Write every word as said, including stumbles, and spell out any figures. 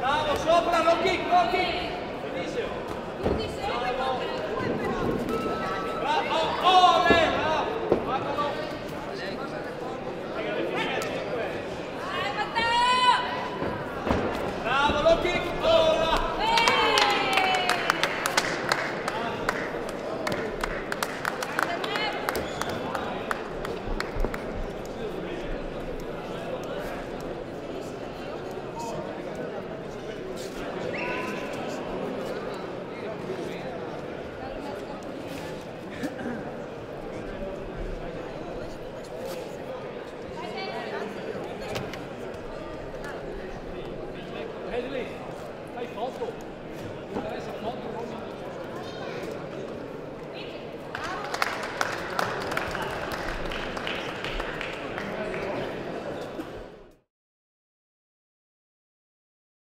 Bravo, sopra, lo kick, lo kick!